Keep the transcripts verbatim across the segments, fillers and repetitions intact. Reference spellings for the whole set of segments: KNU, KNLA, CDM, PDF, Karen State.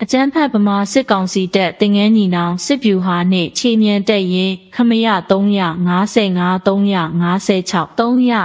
အကြမ်းဖက်ဗမာစစ်ကောင်စီတပ်တင်ငဲညီနောင်စစ်ဗျူဟာနှင့်ခြေမြန်တပ်ရင်းခမရ၃၅၅ ၃၅၆ ၃၅၈အ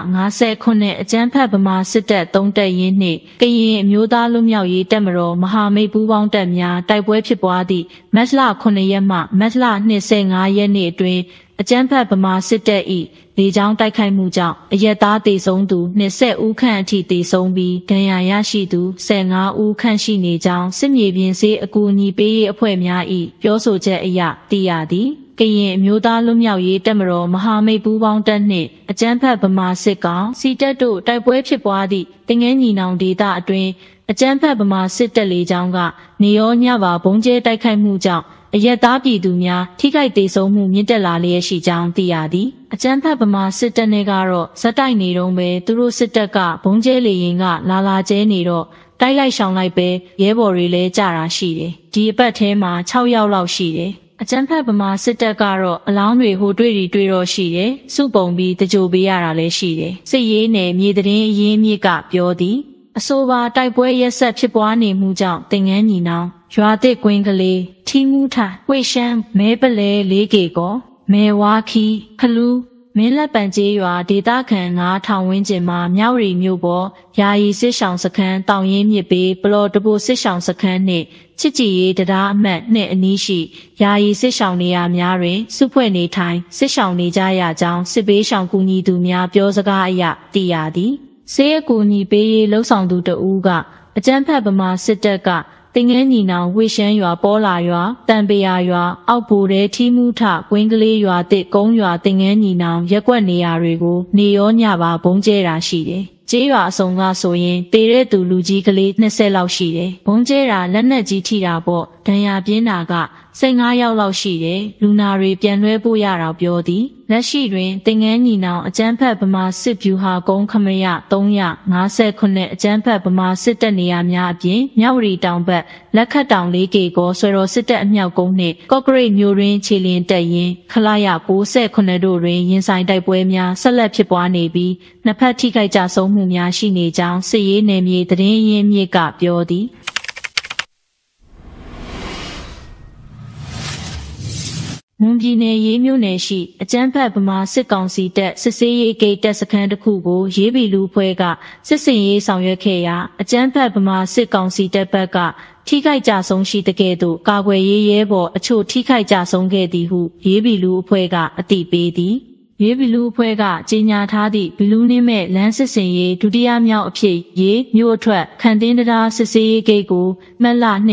ကြမ်းဖက်ဗမာစစ်တပ်သုံးတပ်ရင်းနှင့်ကရင်အမျိုးသားလူမျိုးရေးတပ်မတော်မဟာမိတ်ပူးပေါင်းတပ်များတိုက်ပွဲဖြစ်ပွားသည့်မတ်လခုနှစ်ရက်မှမတ်လ၂၅ရက်နေ့အတွင်းအကြမ်းဖက်ဗမာစစ်တပ်၏လေကြောင်းတိုက်ခိုက်မှုကြောင့်အရက်သားသေဆုံးသူ၂၀ဦးခန့်အထိသေဆုံးပြီးဒဏ်ရာရရှိသူ၁၅ဦးခန့်ရှိနေကြောင်းစစ်မြေပြင်ဆေးအကူအညီပေးရေးအဖွဲ့များ၏ပြောဆိုချက်အရသိရသည်။ကရင်အမျိုးသားလူမျိုးရေးတပ်မတော်မဟာမိတ်ပူးပေါင်းတပ်နှင့်အကြမ်းဖက်ဗမာစစ်ကောင်စီတပ်တို့တိုက်ပွဲဖြစ်ပွားသည့်တင်ငဲညီနောင်ဒေသအတွင်းအကြမ်းဖက်ဗမာစစ်တပ်လေကြောင်းကနေရောညပါဘုံကျဲတိုက်ခိုက်မှုကြောင့်အရက်သားပြည်သူများထိခိုက်ဒေဆုံးမှုမြင့်တက်လာလျက်ရှိကြောင်းသိရသည်။အကြမ်းဖက်ဗမာစစ်တပ်နဲ့ကတော့ဇက်တိုက်နေတုန်းပဲသူတို့စစ်တပ်ကဘုံကျဲလေရင်ကလာလာကျဲနေတော့တိုက်လိုက်ရှောင်လိုက်ပဲရဲဘော်တွေလည်းကြတာရှိတယ်။ဒီအပတ်ထဲမှာ၆ယောက်လောက်ရှိတယ်။အကြမ်းဖက်ဗမာစစ်တပ်ကတော့အလောင်းတွေဟိုတွေ့တီတွေ့တော့ရှိတယ်။စုပုံပြီးတကြိုပေးရတာလည်းရှိတယ်။စစ်ရေးနယ်မြေသတင်းအရင်းအမြစ်ကပြောသည်အဆိုပါတိုက်ပွဲရက်ဆက်ဖြစ်ပွားနေမှုကြောင့်တင်ငန်းညီနောင်ရွာသစ်ကွင်းကလေးထီးငူးထဝှေ့ရှမ်းမဲပလဲလေးကေကောမဲဝါခီခလူမင်းလက်ပန်ကျေးရွာဒေသခံ၅ထောင်ဝန်းကျင်မှာမြောက်ရီမြို့ပေါ်ယာယီစစ်ဆောင်စခန်းတောင်ရင်းမြစ်ဘေးပလော့တပိုစစ်ဆောင်စခန်းနှင့်ချစ်ကြည်ရေးတရားအမှတ်နှင့်အနီးရှိယာယီစစ်ဆောင်နေရာများတွင်စုဖွဲ့နေထိုင်စစ်ဆောင်နေကြရကြောင်းစစ်ဘေးဆောင်ကူညီသူများပြောစကားအရသိရသည်ဆေးအကူညီပေးရေးလှုပ်ဆောင်သူတဦးကအကြမ်းဖက်ဗမာစစ်တပ်ကတင်ငဲညီနောင်ဝှေ့ရှမ်းရွာပေါ်လာရွာတံပေယာရွာအောက်ဘိုတဲထီးမှုထကွင်းကလေးရွာသစ်ကုန်းရွာတင်ငဲညီနောင်ရက်ကွက်နေရာတွေကိုနေရောညပါဘုံကျဲတာရှိတယ်။ကျေးရွာအစုံကဆိုရင်ပေတဲ့သူလူကြီးကလေး၂၀လောက်ရှိတယ်။ဘုံကျဲတာလက်နက်ကြီးထိတာပေါ့ဒဏ်ရာပြင်းတာက၁၅ယောက်လောက်ရှိတယ်။လူနာတွေပြန်လွှဲဖို့ရတာပြောသည်။လက်ရှိတွင်တင်ငဲညီနောင်အကြမ်းဖက်ဗမာစစ်ဗျူဟာကုန်းခမရ၃၅၈အကြမ်းဖက်ဗမာစစ်တပ်နေရာများအပြင်မြောက်ရီတောင်ဘက်လက်ခတ်တောင်၄ကေကောဆွေတော်စစ်တပ်အမြောက်ကုန်းနှင့်ကော့ကရိတ်မြို့တွင်ခြေလျင်တပ်ရင်းခလာရ၉၈တို့တွင်ရင်ဆိုင်တိုက်ပွဲများဆက်လက်ဖြစ်ပွားနေပြီးနှစ်ဖက်ထိခိုက်ကြဆုံးမှုများရှိနေကြောင်းစစ်ရေးနယ်မြေသတင်းရင်းမြစ်ကပြောသည်။မွန်ပြည်နယ်ရေးမြို့နယ်ရှိအကြမ်းဖက်ဗမာစစ်ကောင်စီတပ်စစ်ဆေးရေးဂိတ်တပ်စခန်းတစ်ခုကိုရေးပီလူဖွဲ့ကစစ်စင်ရေးဆောင်ရွက်ခဲ့ရာအကြမ်းဖက်ဗမာစစ်ကောင်စီတပ်ဘက်ကထိခိုက်ကြဆုံးရှိတဲ့ကဲ့သို့ကာကွယ်ရေးရဲဘော်အချို့ထိခိုက်ကြဆုံးခဲ့သည်ဟုရေးပီလူအဖွဲ့ကအသိပေးသည်ရေးဘီလူအဖွဲ့ကကြေညာထားသည့်ဘီလူနှင်းမဲ့လမ်းစစ်စင်ရေးဒုတိယမြောက်အဖြစ်ရေးမြို့အထွက်ခန်တင်းတရားစစ်ဆေးရေးဂိတ်ကိုမတ်လ၂၅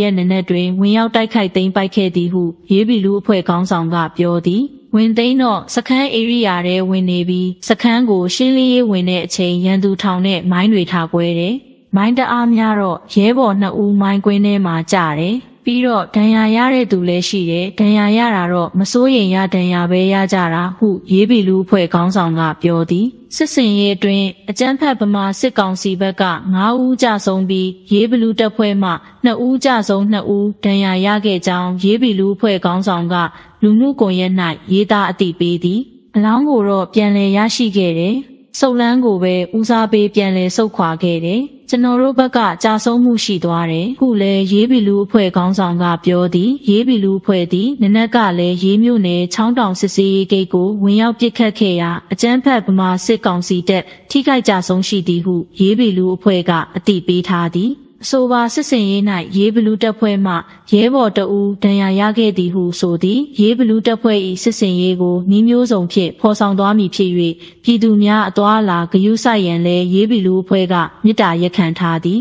ရက်နေ့တွင်ဝင်ရောက်တိုက်ခိုက်သိမ်းပိုက်ခဲ့သည်ဟုရေးဘီလူအဖွဲ့ခေါင်းဆောင်ကပြောသည်ဝင်သိမ်းတော့စခန်းဧရိယာထဲဝင်နေပြီးစခန်းကိုရှင်းလင်းရေးဝင်တဲ့အချိန်ရန်သူထောင်နဲ့မိုင်းတွေထားကွဲတယ်မိုင်းတအားများတော့ရဲဘော်နှစ်ဦးမိုင်းကွင်းထဲမှာကျတယ်ပြီးတော့ဒဏ်ရာရတဲ့သူလည်းရှိတယ်ဒဏ်ရာရတာတော့မစိုးရင်ရဒဏ်ရာပဲရကြတာဟုရေးပီလူအဖွဲ့ခေါင်းဆောင်ကပြောသည်စစ်စင်ရေးအတွင်းအကြမ်းဖက်ဗမာစစ်ကောင်စီဘက်က၅ဦးကြဆုံးပြီးရေးပီလူတပ်ဖွဲ့မှ၂ဦးကြဆုံး၂ဦးဒဏ်ရာရခဲ့ကြောင်းရေးပီလူအဖွဲ့ခေါင်းဆောင်ကလူမှုကွန်ရက်၌ရေးသားအသိပေးသည်အလောင်းကိုတော့ပြန်လည်ရရှိခဲ့တယ်ဆုပ်လန်းကိုပဲဦးစားပေးပြန်လည်ဆုပ်ခွာခဲ့တယ်ကျွန်တော်တို့ဘက်ကကြာဆုံးမှုရှိသွားတယ်။ခုလည်းရေးပီလူအဖွဲ့ခေါင်းဆောင်ကပြောသည်ရေးပီလူအဖွဲ့သည်နနက်ကလည်းရေးမြို့နယ်ချောင်းတောင်စစ်ဆေးရေးဂိတ်ကိုဝင်ရောက်ပစ်ခတ်ခဲ့ရာအကြမ်းဖက်ဗမာစစ်ကောင်စီတပ်ထိခိုက်ကြဆုံးရှိသည်ဟုရေးပီလူအဖွဲ့ကအသိပေးထားသည်။အဆိုပါစစ်စင်ရေး၌ရေးပီလူတပ်ဖွဲ့မှရဲဘော်တဦးဒဏ်ရာရခဲ့သည်ဟုဆိုသည်ရေးပီလူတပ်ဖွဲ့၏စစ်စင်ရေးကိုနှီးမျိုးစုံဖြင့်ဖော်ဆောင်သွားမည်ဖြစ်၍ပြည်သူများအသွားအလာဂရုစိုက်ရန်လည်းရေးပီလူအဖွဲ့ကမြစ်တာရက်ခံထားသည်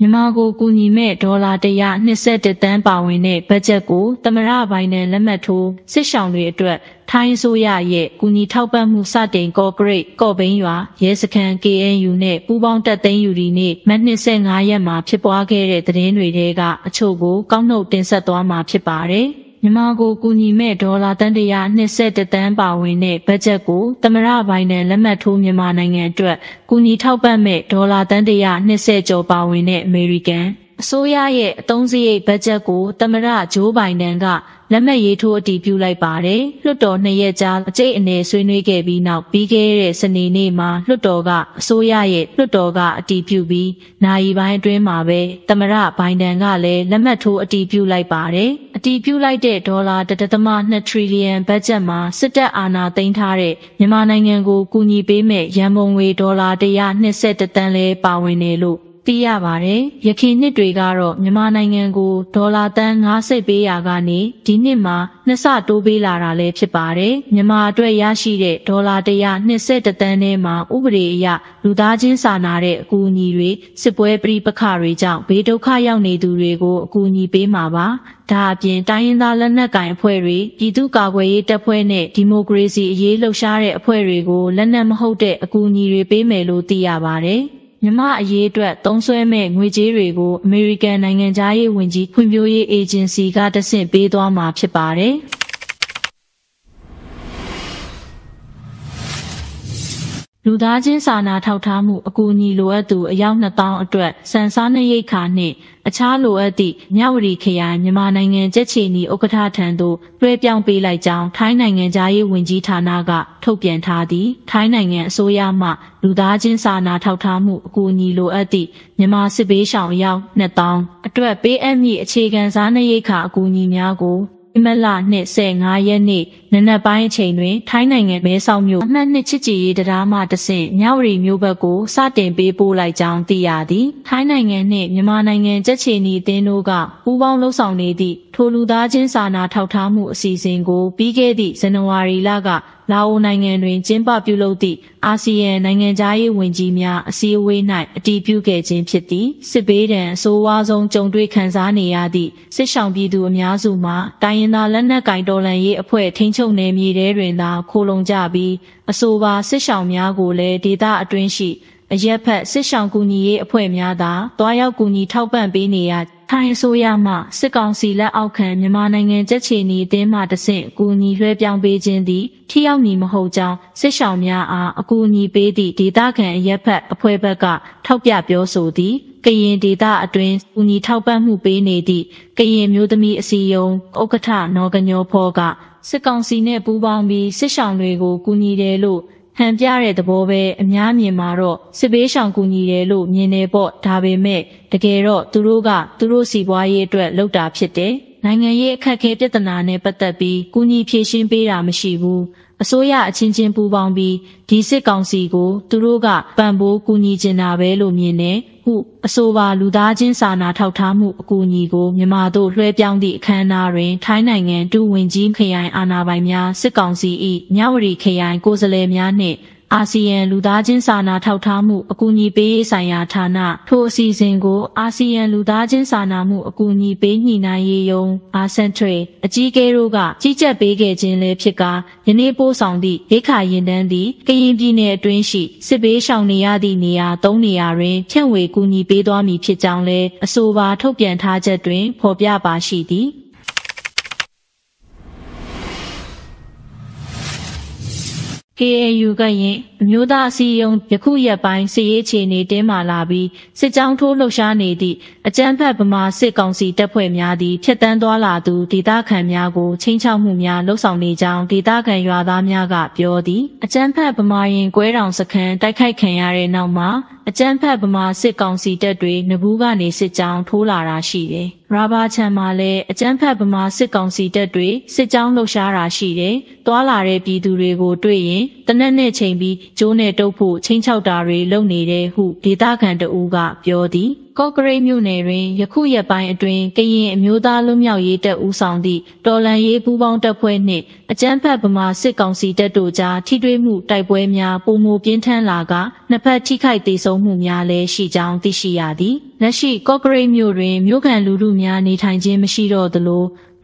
မြန်မာကိုကူညီမဲ့ဒေါ်လာ၁၂၁သန်းပါဝင်တဲ့ဘတ်ဂျက်ကိုသမ္မတဘိုင်ဒန်လက်မှတ်ထိုးစစ်ရှောင်တွေအတွက်ထိုင်းဆိုရရဲ့ကူညီထောက်ပံ့မှုစတင်ကော့ဂရိတ်ကော့ဘိန်းရွာရဲစခန်း K N U နဲ့ပူးပေါင်းတပ်သိမ်းယူဒီနေ့မတ်၂၅ရက်မှာဖြစ်ပွားခဲ့တဲ့သတင်းတွေထဲကအချို့ကိုကောက်နှုတ်တင်ဆက်သွားမှာဖြစ်ပါတယ်။မြန်မာကိုကူညီမဲ့ဒေါ်လာတန်တရား၂၁သန်းပါဝင်တဲ့ဘတ်ဂျက်ကိုသမ္မတဘိုင်ဒန်လက်မှတ်ထိုးမြန်မာနိုင်ငံအတွက်ကူညီထောက်ပံ့မဲ့ဒေါ်လာတန်တရား၂၀ကျော်ပါဝင်တဲ့အမေရိကန်အ Soya ye Tongsi Bajaku Tamara Joe Binanga Lama ye to dipulai bare Lutone ye ja J ne Sunugebi now Bigere Sanini ma Lutoga Soya ye Lutoga dipubi Nai by Dreamabe Tamara Binanga le Lama to a dipulai bare a dipulai de dollar the Tatamana trillion Bajama Sita Anna Taintare Yamanango Kuni Beme Yamongwe dollar de ya ne set the Tale Bawenelu. သိရပါတယ်။ယခင်နှစ်တွေက ဒါအပြင်တိုင်းရင်းသားလက်နက်ကိုင်အဖွဲ့တွေပြည်သူ့ကာကွယ်ရေးတပ်ဖွဲ့နဲ့ဒီမိုကရေစီအရေးလှုပ်ရှားတဲ့အဖွဲ့တွေကိုလက်နက်မဟုတ်တဲ့အကူအညီတွေပေးမယ်လို့သိရပါတယ်။ မြန်မာအရေးအတွက်သုံးစွဲမဲ့ငွေကြေးတွေကို အမေရိကန်နိုင်ငံသားရေးဝန်ကြီးဖွံ့ဖြိုးရေး အေဂျင်စီ ကတဆင့်ပေးသွားမှာဖြစ်ပါတယ် လူသားချင်းစာနာထောက်ထားမှုအကူအညီလိုအပ်သူအယောက် နှစ်သောင်း အတွက်ဆန်စားနှရိပ်ခါနှင့်အခြားလိုအပ်သည့်မြဝတီခရိုင်မြန်မာနိုင်ငံကြက်ခြေနီဥက္ကဋ္ဌထံသို့လွှဲပြောင်းပေးလိုက်ကြောင်းထိုင်းနိုင်ငံသားရေးဝန်ကြီးဌာနကထုတ်ပြန်ထားသည်ထိုင်းနိုင်ငံအစိုးရမှလူသားချင်းစာနာထောက်ထားမှုအကူအညီလိုအပ်သည့်မြန်မာစစ်ဘေးရှောင်အယောက် နှစ်တောင်အတွက်ပေးအပ်မည့်အခြေခံစားနပ်ရိက္ခာအကူအညီများကိုအမတ်လနှင့် နိုင်ငံကြားရေးဝန်ကြီးများအစည်းအဝေး၌အတည်ပြုခဲ့ခြင်းဖြစ်သည့်စစ်ဘေးဒဏ်ဆိုးဝါးဆုံးကြုံတွေ့ခံစားနေရသည့်စစ်ရှောင်ပြည်သူအများစုမှာတိုင်းရင်းသားလက်နက်ကိုင်တော်လှန်ရေးအဖွဲ့ထိန်းချုပ်နယ်မြေထဲတွင်သာခိုလုံကြပြီးအဆိုပါစစ်ရှောင်များကိုလည်းဒေသအတွင်းရှိအရက်ဖက်စစ်ရှောင်ကူညီရေးအဖွဲ့များသာတွားရောက်ကူညီထောက်ပံ့ပေးနေရ ထိုင်းအစိုးရမှစစ်ကောင်စီလက်အောက်ခံမြန်မာနိုင်ငံကြက်ချီနီအသင်းမှတဆင့်ကူညီလွှဲပြောင်းပေးခြင်းသည်ထိရောက်မည်မဟုတ်ကြောင်းစစ်ရှောင်များအားအကူအညီပေးသည့်ဒေသခံအရက်ဖက်အဖွဲ့ဘက်ကထောက်ပြပြောဆိုသည်ကရင်ဒေသအတွင်းကူညီထောက်ပံ့မှုပေးနေသည့်ကရင်မျိုးသမီးအစည်းအရုံးဥက္ကဋ္ဌနောဂညောဖောကစစ်ကောင်စီနှင့်ပူးပေါင်းပြီးစစ်ရှောင်တွေကိုကူညီတယ်လို့ ဟန်ပြတဲ့သဘောပဲအများမြင်မှာတော့စစ်ဘေးရှောင်ကူညီတယ်လို့မြင်နေဖို့ဒါပေမဲ့တကယ်တော့သူတို့ကသူတို့စီပွားရေးအတွက်လှုပ်တာဖြစ်တယ်နိုင်ငံရေးအခက်အခဲပြဿနာနဲ့ပတ်သက်ပြီးကူညီဖြေရှင်းပေးတာမရှိဘူးအစိုးရအချင်းချင်းပူးပေါင်းပြီးဒီစစ်ကောင်စီကိုသူတို့ကပံ့ပိုးကူညီကျင်တာပဲလို့မြင်နေခုအစိုးရလူသားချင်းစာနာထောက်ထားမှုအကူအညီကိုမြန်မာတို့လွှဲပြောင်းသည့်အခမ်းအနားတွင်ထိုင်းနိုင်ငံဒုဝန်ကြီးခရိုင်အာဏာပိုင်များစစ်ကောင်စီ၏မြဝတီခရိုင်ကိုယ်စားလှယ်များနှင့် အာဆီယံလူသားချင်းစာနာမှုအကူအညီပေးညှိနှိုင်းရေးယုံအာဆန်ထရီအကြီးကဲတို့ကကြီးကြပ်ပေးခဲ့ခြင်းလည်းဖြစ်ကာယနေ့ပို့ဆောင်သည့်ရိက္ခာယာဉ်တန်းသည်ကရင်ပြည်နယ်အတွင်းရှိစစ်ဘေးရှောင်နေရသည့်နေရာ သုံး နေရာတွင်ဖြန့်ဝေကူညီပေးသွားမည်ဖြစ်ကြောင်းလည်းအဆိုပါထုတ်ပြန်ထားချက်တွင်ဖော်ပြပါရှိသည် ကေ အေ ယူ ကရင်အမျိုးသားအစည်းအရုံးယခုရက်ပိုင်းစစ်ရေးအခြေအနေတင်းမာလာပြီးစစ်ကြောင်းထိုးလှုပ်ရှားနေသည့်အကြမ်းဖက်ဗမာစစ်ကောင်စီတပ်ဖွဲ့များသည်ဖြက်တန်းသွားလာသူဒေသခံများကိုချိန်ချောက်မှုများလှုပ်ဆောင်နေကြောင်းဒေသခံရွာသားများကပြောသည်အကြမ်းဖက်ဗမာရင်ကွဲတောင်စခန်းတိုက်ခိုက်ခံရတဲ့နောက်မှာ အကြမ်းဖက်ဗမာစစ်ကောင်စီတပ်တွင်နဘူးကနေစစ်ကြောင်းထိုးလာတာရှိတယ်။ရာဘာချံမှာလည်းအကြမ်းဖက်ဗမာစစ်ကောင်စီတပ်တွင်စစ်ကြောင်းလှုပ်ရှားတာရှိတယ်။သွားလာတဲ့ပြည်သူတွေကိုတွေ့ရင်တနက်နဲ့ချိန်ပြီးဂျိုးနဲ့တုပ်ဖို့ချိန်ချောက်တာတွေလုပ်နေတယ်ဟုဒေသခံတအူးကပြောသည် ကော့ကရိတ်မြို့နယ်တွင်ယခုရက်ပိုင်းအတွင်းကရင်အမျိုးသားလွတ်မြောက်ရေးတပ်ဦးဆောင်သည့်တော်လှန်ရေးပူးပေါင်းတပ်ဖွဲ့နှင့်အကြမ်းဖက်ဗမာစစ်ကောင်စီတပ်တို့ကြားထိတွေ့မှုတိုက်ပွဲများပုံမပြင်းထန်လာကနှစ်ဖက်ထိခိုက်ဒေဆုံးမှုများလည်းရှိကြောင်းသိရှိရသည်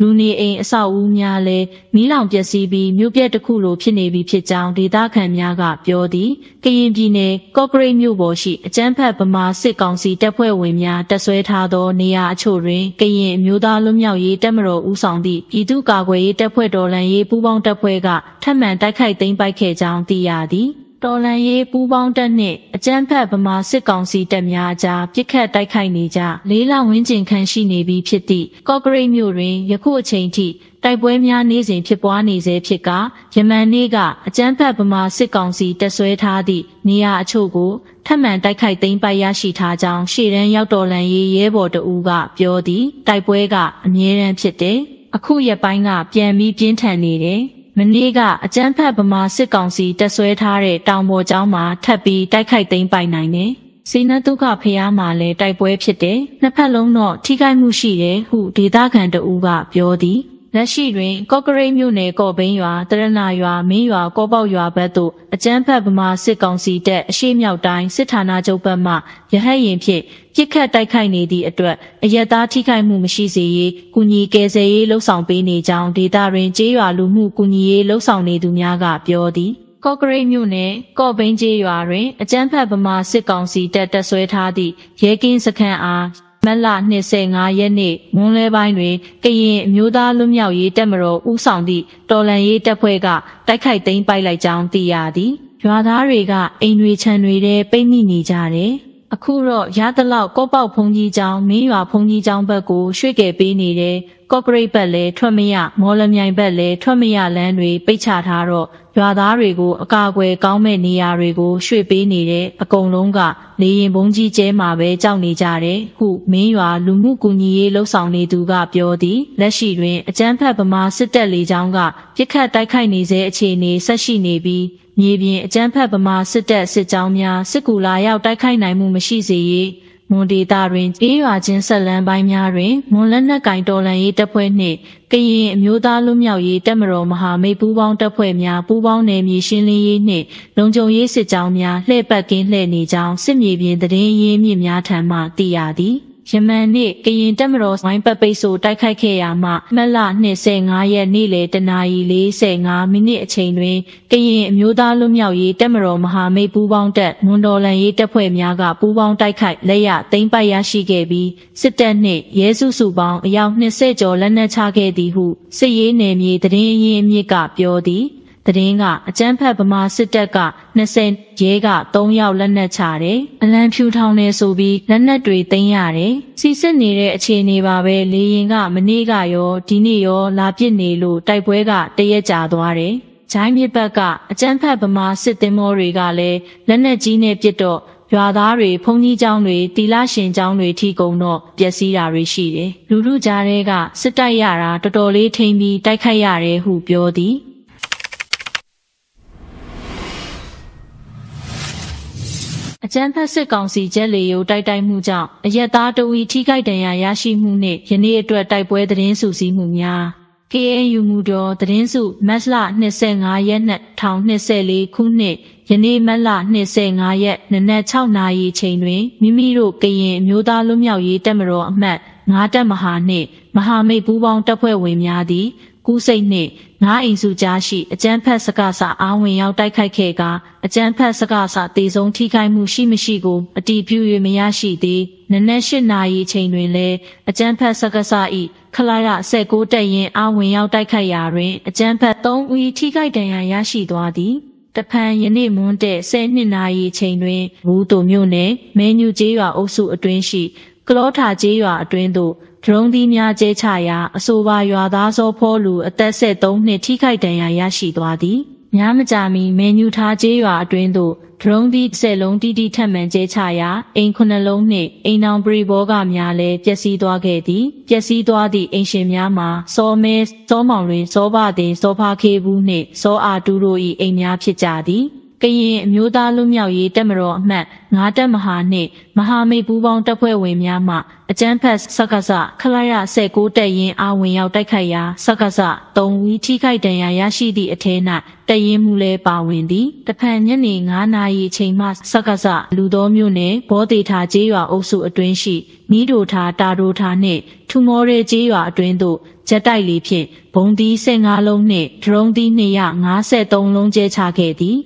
လူနေအိမ်အဆောက်အဦများလည်းမီးလောင်ပျက်စီးပြီးမြို့ပြတစ်ခုလိုဖြစ်နေပြီဖြစ်ကြောင်းဒေသခံများကပြောသည်ကရင်ပြည်နယ်ကော့ကရိတ်မြို့ပေါ်ရှိအကြမ်းဖက်ဗမာစစ်ကောင်စီတပ်ဖွဲ့ဝင်များတပ်ဆွဲထားသောနေရာအချို့တွင်ကရင်အမျိုးသားလွတ်မြောက်ရေးတပ်မတော်ဦးဆောင်သည့်ပြည်သူ့ကာကွယ်ရေးတပ်ဖွဲ့တော်လှန်ရေးပူးပေါင်းတပ်ဖွဲ့ကထပ်မံတိုက်ခိုက်သိမ်းပိုက်ခဲ့ကြောင်းသိရသည် တော်လန်ရေးပူးပေါင်းတပ်နှင့်အကြမ်းဖက်ဗမာစစ်ကောင်စီတပ်များကြားပစ်ခတ်တိုက်ခိုက်နေကြလေးလဝန်းကျင်ခန့်ရှိနေပြီးဖြစ်သည့်ကော့ကရိတ်မြို့တွင်ယခုအချိန်ထိတိုက်ပွဲများနေ့စဉ်ဖြစ်ပွားနေဆဲဖြစ်ကယမန်နေ့ကအကြမ်းဖက်ဗမာစစ်ကောင်စီတပ်ဆွဲထားသည့်နေရာအချို့ကိုထပ်မံတိုက်ခိုက်သိမ်းပိုက်ရရှိထားကြောင်းရှေ့တန်းရောက်တော်လန်ရေးရဲဘော်တဦးကပြောသည်တိုက်ပွဲကအမြဲတမ်းဖြစ်တယ်အခုရက်ပိုင်းကပြန်ပြီးပြင်းထန်နေတယ်မနေ့ကအကြမ်းဖက်ဗမာစစ်ကောင်စီတပ်ဆွဲထားတဲ့တောင်ပေါ်ကျောင်းမှာထပ်ပြီးတိုက်ခိုက်သိမ်းပိုက်နိုင်တယ်။စေနတ်ဒုက္ခဖျားမှာလည်းတိုက်ပွဲဖြစ်တယ်။နှစ်ဖက်လုံးတော့ထိခိုက်မှုရှိတယ်ဟုဒေသခံတဦးကပြောသည်။လက်ရှိတွင်ကော့ကရိတ်မြို့နယ်ကော့ဘိန်းရွာ၊တရနာရွာ၊မင်းရွာ၊ကော့ပေါက်ရွာဘက်သို့အကြမ်းဖက်ဗမာစစ်ကောင်စီတပ်အရှေ့မြောက်တိုင်းစစ်ဌာနချုပ်ဘက်မှရဟတ်ယာဉ်ဖြင့်ပစ်ခတ်တိုက်ခိုက်နေသည့်အတွက်အရပ်သားထိခိုက်မှုမရှိစေရေးကူညီကယ်ဆယ်ရေးလှုံ့ဆော်ပေးနေကြောင်းဒေသတွင်ကျေးရွာလူမှုကူညီရေးလှုံ့ဆော်နေသူများကပြောသည်ကော့ကရိတ်မြို့နယ်ကော့ဘိန်းကျေးရွာတွင်အကြမ်းဖက်ဗမာစစ်ကောင်စီတပ်တပ်ဆွဲထားသည့်ရဲကင်းစခန်းအားမတ်လ၂၅ရက်နေ့မွန်းလွဲပိုင်းတွင်ကရင်အမျိုးသားလွတ်မြောက်ရေးတပ်မတော်ဦးဆောင်သည့်တော်လှန်ရေးတပ်ဖွဲ့ကတိုက်ခိုက်သိမ်းပိုက်လိုက်ကြောင်းသိရသည်ရွာသားတွေကအိမ်တွေခြံတွေထဲပိတ်မိနေကြတယ်အခုတော့ရသလောက်ကော့ပေါက်ဖုန်ကြီးကျောင်းမင်းရွာဖုန်ကြီးကျောင်းဘက်ကိုရွှေ့ကယ်ပေးနေတယ်ကော့ကရိတ်ဘက်လည်းထွက်မရမော်လမြိုင်ဘက်လည်းထွက်မရလမ်းတွေပိတ်ချထားတော့ရွာသားတွေကိုအကာအကွယ်ကောင်းမဲ့နေရာတွေကိုရွှေ့ပေးနေတယ်အကုန်လုံးကလေရင်ဘုံကြီးကျဲမှာပဲကြောက်နေကြတယ်ဟုမင်းရွာလူမှုကူညီရေးလှုပ်ဆောင်နေသူကပြောသည်လက်ရှိတွင်အကြမ်းဖက်ဗမာစစ်တပ်လေကြောင်းကပစ်ခတ်တိုက်ခိုက်နေဆဲအခြေအနေဆက်ရှိနေပြီးမြေပြင်အကြမ်းဖက်ဗမာစစ်တပ်စစ်ကြောင်းများစစ်ကူလာရောက်တိုက်ခိုက်နိုင်မှုမရှိစေရေးမွန်ဒေသတွင်ကျေးရွာချင်းဆက်လမ်းပိုင်းများတွင်မွန်လက်နက်ကင်တော်လှန်ရေးတပ်ဖွဲ့နှင့်ကရင်အမျိုးသားလွတ်မြောက်ရေးတပ်မတော်မဟာမိတ်ပူးပေါင်းတပ်ဖွဲ့များပူးပေါင်းနယ်မြေရှင်းလင်းရေးနှင့်လုံခြုံရေးစစ်ကြောင်းများလှည့်ပတ်ကင်းလှည့်နေကြောင်းစစ်မြေပြင်သတင်းရင်းမြစ်များထံမှသိရသည်ယမန်နေ့ကရင်တပ်မတော်ဝိုင်းပတ်ပိတ်ဆို့တိုက်ခိုက်ခဲ့ရာမှမတ်လ၂၅ရက်နေ့လယ်တနာရီ ၄၅မိနစ်အချိန်တွင်ကရင်အမျိုးသားလွတ်မြောက်ရေးတပ်မတော်မဟာမိတ်ပူးပေါင်းတပ်မွန်တော်လန်ရေးတပ်ဖွဲ့များကပူးပေါင်းတိုက်ခိုက်လက်ရသိမ်းပိုက်ရရှိခဲ့ပြီးစစ်တပ်နှင့်ရဲစုစုပေါင်းအယောက်၂၀ကျော်လက်နက်ချခဲ့သည်ဟုစစ်ရေးနယ်မြေသတင်းရင်းမြစ်ကပြောသည်သတင်းကအကြမ်းဖက်ဗမာစစ်တပ်က၂၀ရဲက၃ယောက်လက်နက်ချတယ်။အလံဖြူထောင်နေဆိုပြီးလက်နက်တွေသိမ်းရတယ်။စီစစ်နေတဲ့အခြေအနေပါပဲလေရင်ကမနေ့ကရောဒီနေ့ရောလာပစ်နေလို့တိုက်ပွဲကတရက်ကြာသွားတယ်။ဂျိုင်းမြစ်ဘက်ကအကြမ်းဖက်ဗမာစစ်သင်္ဘောတွေကလည်းလက်နက်ကြီးနဲ့ပစ်တော့ရွာသားတွေဖုန်ကြီးကျောင်းတွေတီလာရှင်ကျောင်းတွေထိကုန်တော့ပျက်စီးတာတွေရှိတယ်။လူလူကြားထဲကစစ်တိုက်ရတာတော်တော်လေးထိန်ပြီးတိုက်ခိုက်ရတယ်ဟုပြောသည်။အကြမ်းဖက်စစ်ကောင်စီဂျက်လေယိုတိုက်တိုက်မှုကြောင့်အရက်သားတဝီထိခိုက်ဒဏ်ရာရရှိမှုနှင့်ယနေ့အတွက်တိုက်ပွဲသတင်းစုစည်းမှုများ ကေအန်ယူ မူတော်သတင်းစုမတ်လ၂၅ရက်နေ့၂၀၂၄ခုနှစ်ယနေ့မတ်လ၂၅ရက်နနက်၆နာရီအချိန်တွင်မိမိတို့ကရင်အမျိုးသားလွတ်မြောက်ရေးတပ်မတော်အမှတ်၅တပ်မဟာနှင့်မဟာမိတ်ပူးပေါင်းတပ်ဖွဲ့ဝင်များသည်ကူးစိတ်နှင့်ငါးအိမ်စုကြားရှိအကြမ်းဖက်စကစအာဝင်ရောက်တိုက်ခိုက်ခဲ့ကအကြမ်းဖက်စကစတေဆုံးထိခိုက်မှုရှိမရှိကိုအတည်ပြု၍မရရှိသေးနနက်၈နာရီအချိန်တွင်လည်းအကြမ်းဖက်စကစ၏ခလာရ၁၉တပ်ရင်းအာဝင်ရောက်တိုက်ခိုက်ရာတွင်အကြမ်းဖက်၃ဦးထိခိုက်ဒဏ်ရာရရှိသွားသည်တဖန်ယနေ့မွန်းတဲ့၁၂နာရီအချိန်တွင်ဘူးတို့မြို့နယ်မဲညူကျေးရွာအုပ်စုအတွင်းရှိကလောထာကျေးရွာအတွင်းသို့ဒရုန်းသီးများကျဲချရာအဆိုပါရွာသားစောဖောလူအသက်၁၃နှစ်ထိခိုက်ဒဏ်ရာရရှိသွားသည်။များမကြာမီမဲညူထားကျေးရွာအတွင်းသို့ဒရုန်းသီး၁၀လုံးတိတိထက်မှန်ကျဲချရာအိမ်၇လုံးနှင့်အိမ်နောင်ပရိဘောဂများလည်းပျက်စီးသွားခဲ့သည်။ပျက်စီးသွားသည့်အိမ်ရှင်များမှာစောမဲစောမောင်လွင်စောဘတင်စောဖာခေဘူးနှင့်စောအာတူတို့၏အိမ်များဖြစ်ကြသည်။ကရင်အမျိုးသားလွတ်မြောက်ရေးတပ်မတော်အမှတ်၅တပ်မဟာနှင့်မဟာမိတ်ပူးပေါင်းတပ်ဖွဲ့ဝင်များမှအကြမ်းဖက်စကစခလာရ၁၉တပ်ရင်းအာဝင်ရောက်တိုက်ခိုက်ရာစကစ၃ဦးထိခိုက်ဒဏ်ရာရရှိသည့်အထက်၌တပ်ရင်းမှုလည်းပါဝင်သည်တဖန်ညနေ၅နာရီအချိန်မှစကစလူသောမြို့နယ်ဘောဒေထာကျေးရွာအုပ်စုအတွင်းရှိနီးဒိုထာတာဒိုထာနှင့်ထူမောရဲကျေးရွာအတွင်းသို့ဂျက်တိုက်လေဖြင့်ဘုံသီး၁၅လုံးနှင့်ဒရုန်းသီး၂၅၃လုံးကျဲချခဲ့သည်